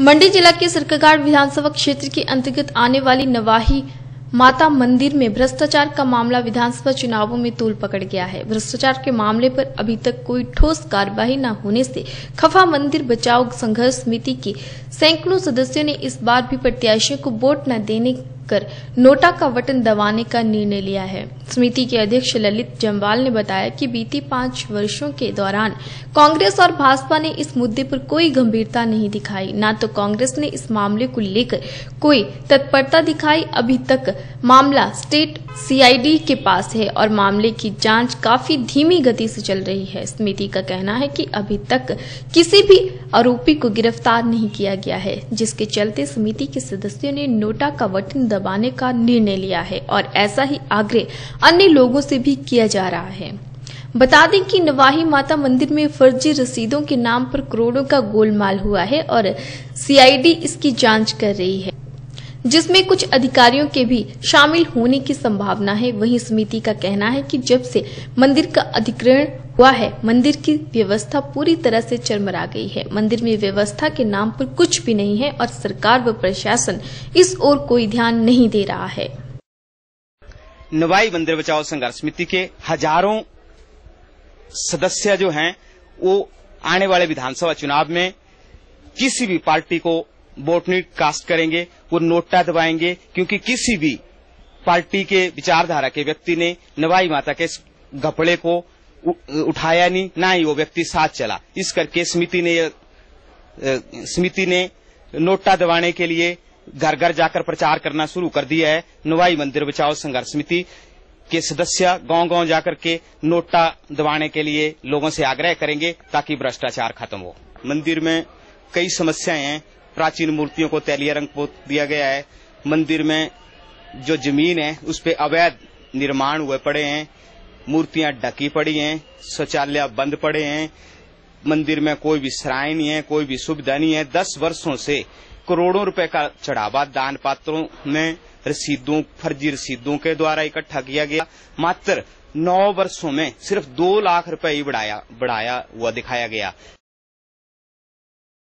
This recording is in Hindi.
मंडी जिला के सिरकगढ़ विधानसभा क्षेत्र के अंतर्गत आने वाली नवाही माता मंदिर में भ्रष्टाचार का मामला विधानसभा चुनावों में तूल पकड़ गया है। भ्रष्टाचार के मामले पर अभी तक कोई ठोस कार्यवाही न होने से खफा मंदिर बचाओ संघर्ष समिति के सैकड़ों सदस्यों ने इस बार भी प्रत्याशियों को वोट न देने कर नोटा का बटन दबाने का निर्णय लिया है। समिति के अध्यक्ष ललित जम्वाल ने बताया कि बीती 5 वर्षों के दौरान कांग्रेस और भाजपा ने इस मुद्दे पर कोई गंभीरता नहीं दिखाई, ना तो कांग्रेस ने इस मामले को लेकर कोई तत्परता दिखाई। अभी तक मामला स्टेट सीआईडी के पास है और मामले की जांच काफी धीमी गति से चल रही है। समिति का कहना है कि अभी तक किसी भी आरोपी को गिरफ्तार नहीं किया गया है, जिसके चलते समिति के सदस्यों ने नोटा का बटन दबाने का निर्णय लिया है और ऐसा ही आग्रह अन्य लोगों से भी किया जा रहा है। बता दें कि नवाही माता मंदिर में फर्जी रसीदों के नाम पर करोड़ों का गोलमाल हुआ है और सीआईडी इसकी जांच कर रही है, जिसमें कुछ अधिकारियों के भी शामिल होने की संभावना है। वहीं समिति का कहना है कि जब से मंदिर का अधिग्रहण हुआ है, मंदिर की व्यवस्था पूरी तरह से चरमरा गई है। मंदिर में व्यवस्था के नाम पर कुछ भी नहीं है और सरकार व प्रशासन इस ओर कोई ध्यान नहीं दे रहा है। नवाही मंदिर बचाओ संघर्ष समिति के हजारों सदस्य जो हैं, वो आने वाले विधानसभा चुनाव में किसी भी पार्टी को वोट नहीं कास्ट करेंगे, वो नोटा दबाएंगे, क्योंकि किसी भी पार्टी के विचारधारा के व्यक्ति ने नवाही माता के घपड़े को उठाया नहीं, ना ही वो व्यक्ति साथ चला। इस करके समिति ने नोटा दबाने के लिए घर घर जाकर प्रचार करना शुरू कर दिया है। नवाही मंदिर बचाओ संघर्ष समिति के सदस्य गांव गांव जाकर के नोटा दबाने के लिए लोगों से आग्रह करेंगे ताकि भ्रष्टाचार खत्म हो। मंदिर में कई समस्याएं हैं। प्राचीन मूर्तियों को तैलिया रंग पोत दिया गया है। मंदिर में जो जमीन है उस पर अवैध निर्माण हुए पड़े हैं, मूर्तियां ढकी पड़ी हैं, शौचालय बंद पड़े हैं, मंदिर में कोई भी श्राइन नहीं है, कोई भी सुविधा नहीं है। 10 वर्षों से करोड़ों रुपए का चढ़ावा दान पात्रों में रसीदों, फर्जी रसीदों के द्वारा इकट्ठा किया गया। मात्र 9 वर्षों में सिर्फ 2 लाख रुपए ही बढ़ाया हुआ दिखाया गया।